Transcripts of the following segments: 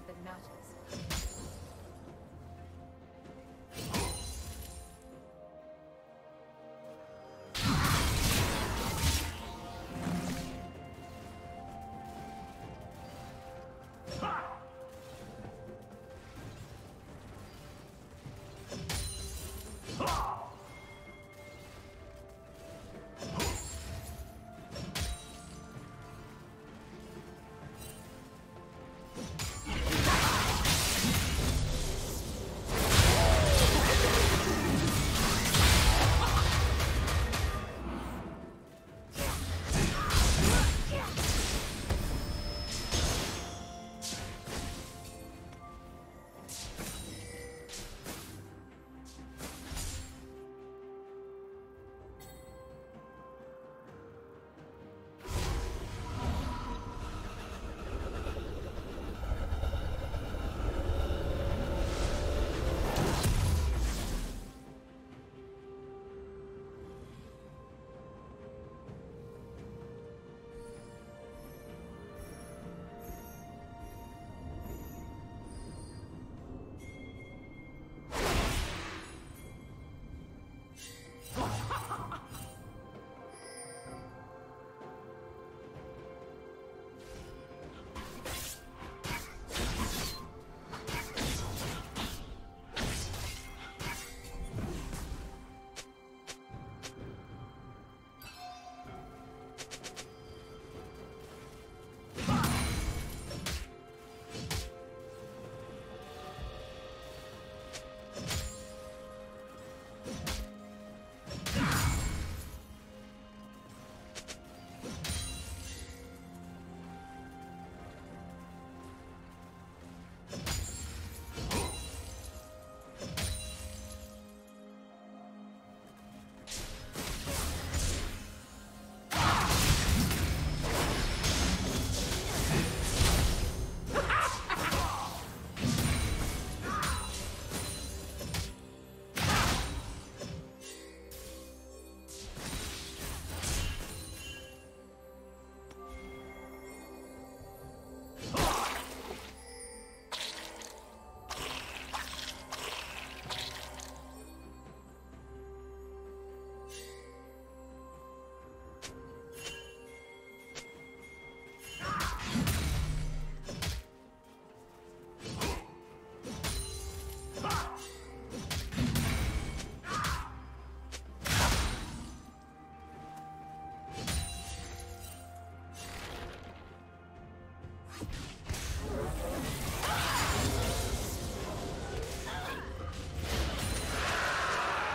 standard that matters.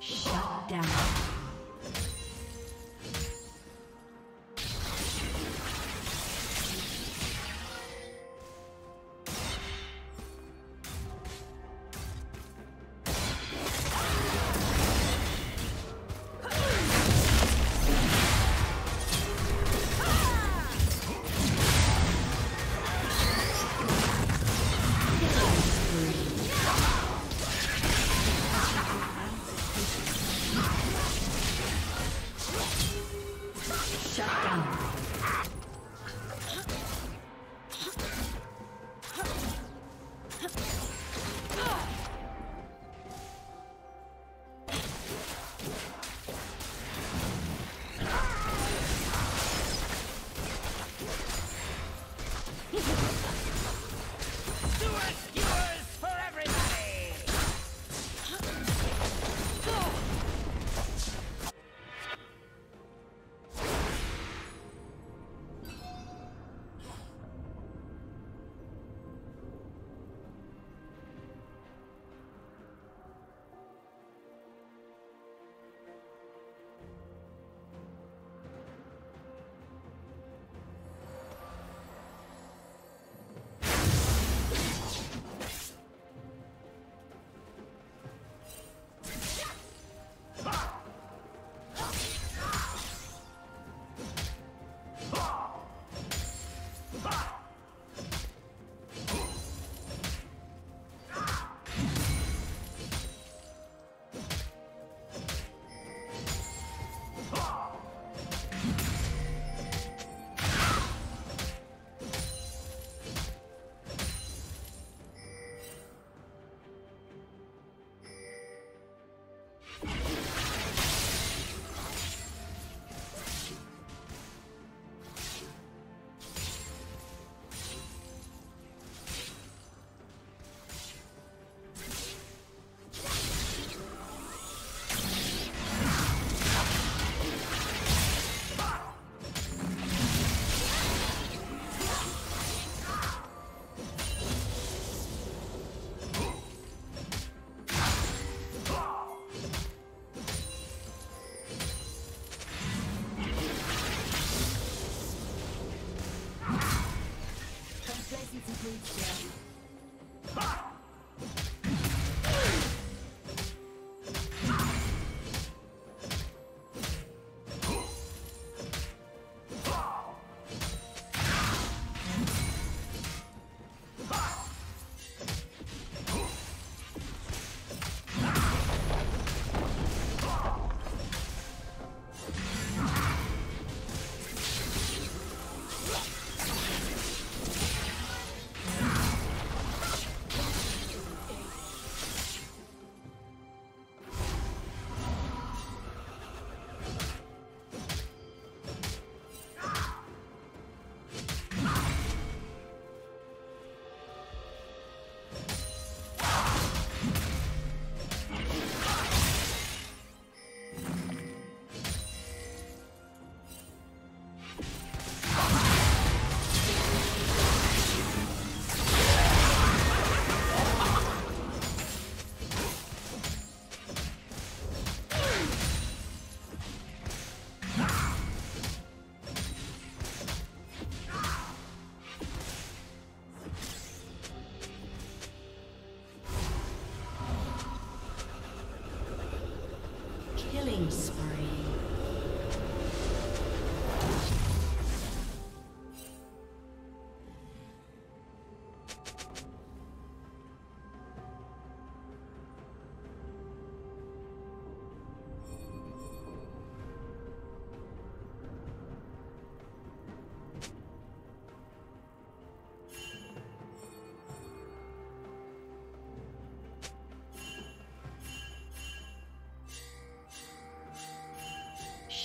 Shut down.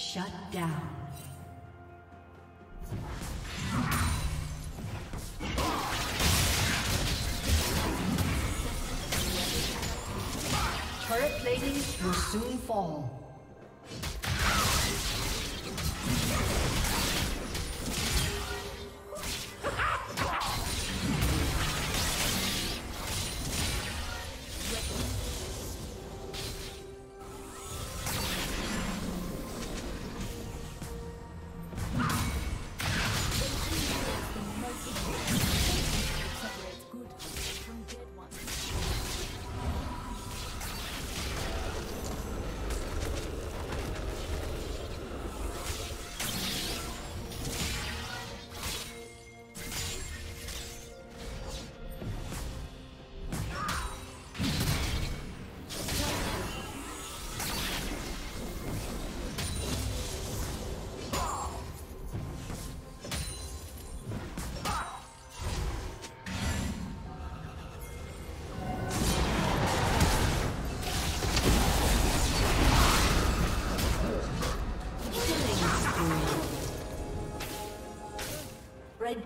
Shut down. Turret plating will soon fall. Red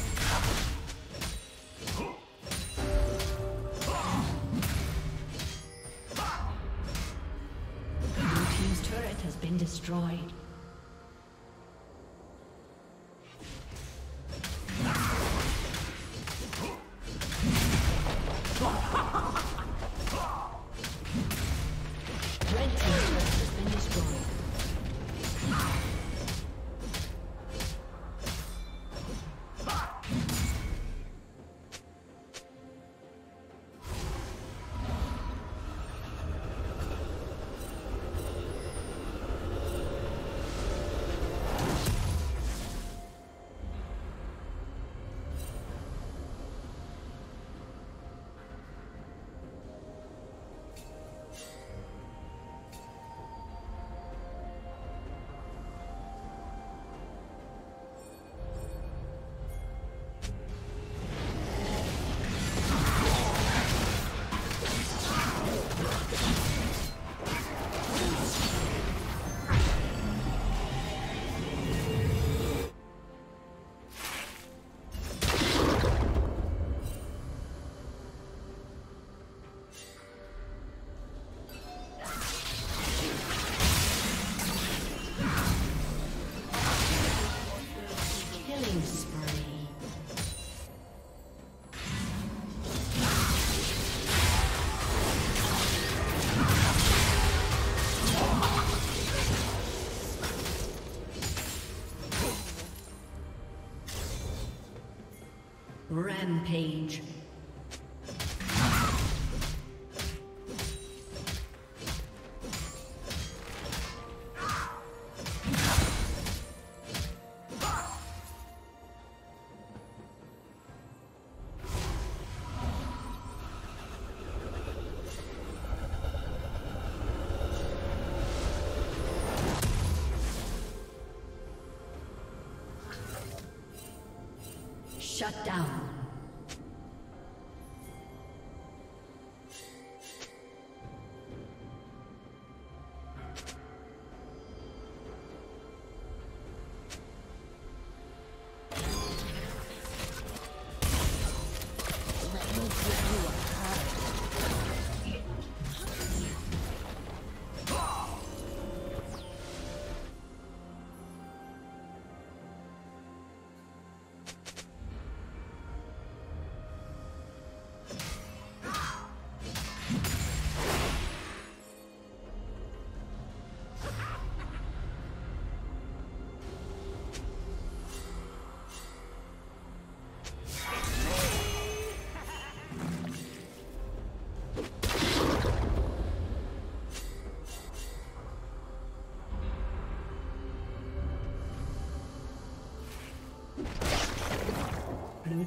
Rampage. Shut down. Blue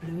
Blue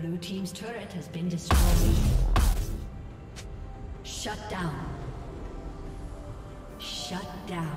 Blue team's turret has been destroyed. Shut down. Shut down.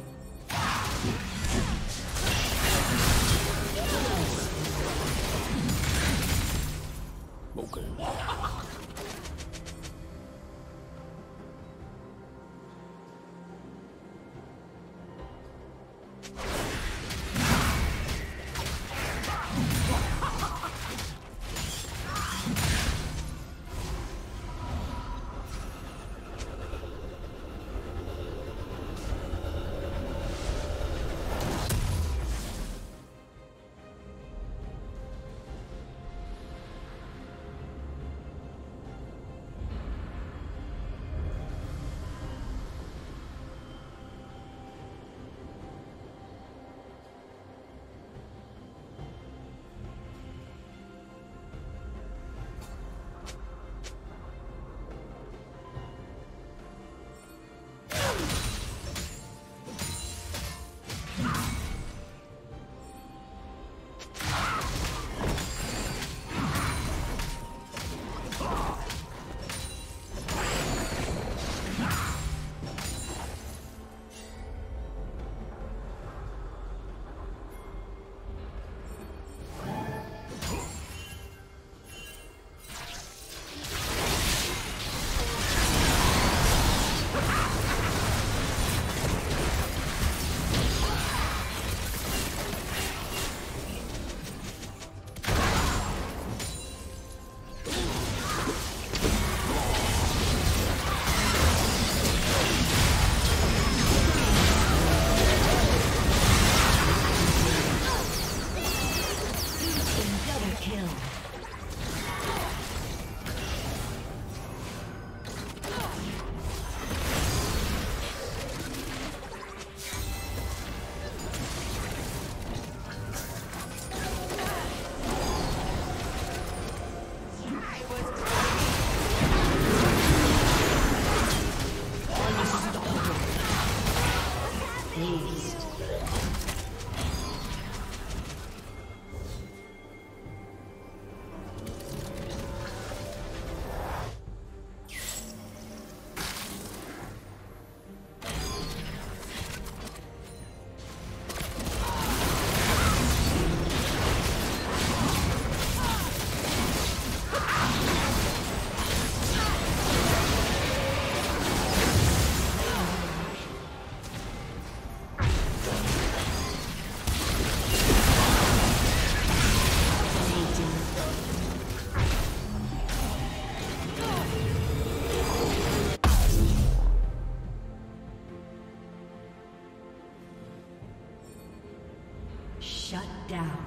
Shut down.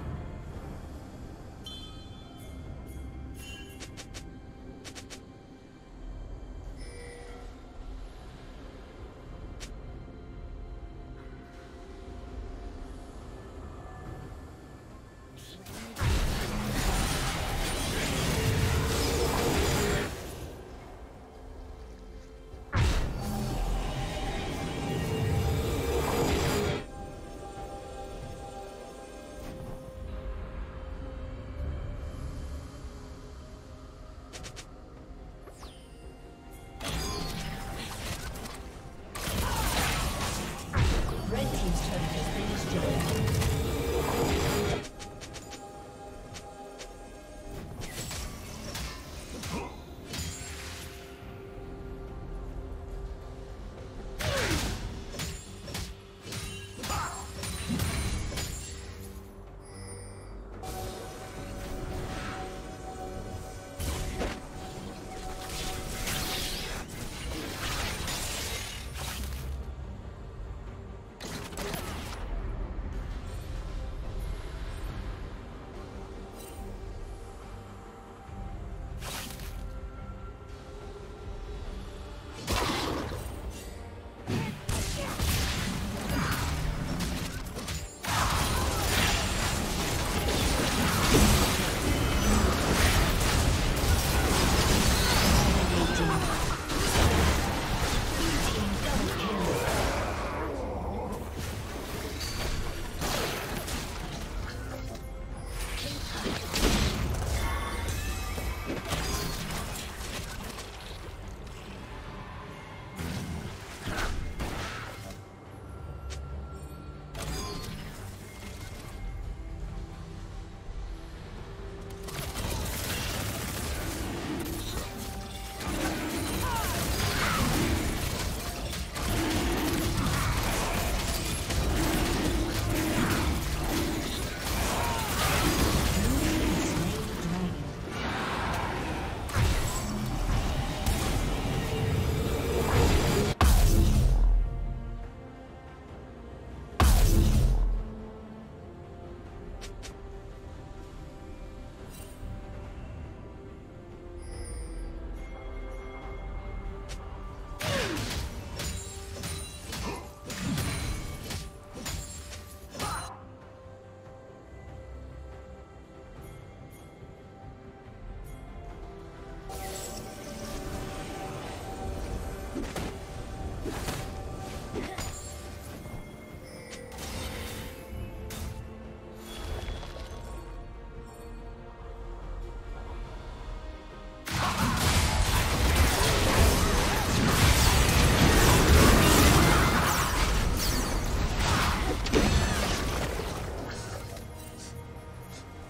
Red